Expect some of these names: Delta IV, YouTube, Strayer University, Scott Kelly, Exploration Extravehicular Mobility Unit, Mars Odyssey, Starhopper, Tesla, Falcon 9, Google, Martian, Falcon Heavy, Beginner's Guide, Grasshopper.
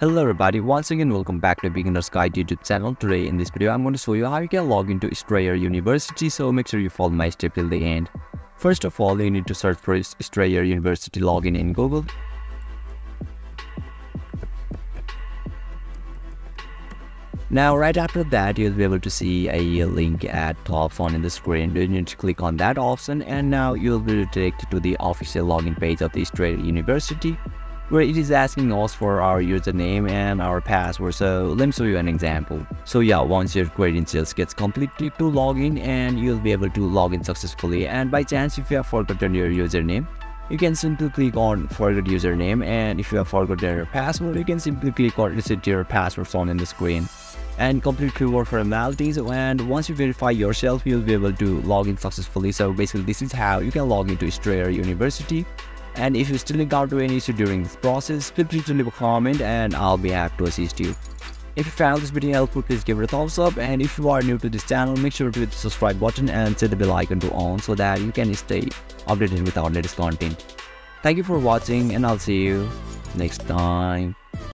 Hello everybody, once again welcome back to Beginner's Guide YouTube channel. Today in this video I'm going to show you how you can log into Strayer University, so make sure you follow my step till the end. First of all, you need to search for Strayer University login in Google. Now right after that you'll be able to see a link at top on the screen. You need to click on that option and now you'll be redirected to the official login page of the Strayer University, where it is asking us for our username and our password. So let me show you an example. So yeah, once your credentials gets completed to log in, and you'll be able to log in successfully. And by chance, if you have forgotten your username, you can simply click on forget username, and if you have forgotten your password, you can simply click on reset your password on the screen and complete few more formalities. And once you verify yourself, you'll be able to log in successfully. So basically this is how you can log into Strayer University. And if you still encounter any issue during this process, feel free to leave a comment and I'll be happy to assist you. If you found this video helpful, please give it a thumbs up, and if you are new to this channel, make sure to hit the subscribe button and set the bell icon to on so that you can stay updated with our latest content. Thank you for watching and I'll see you next time.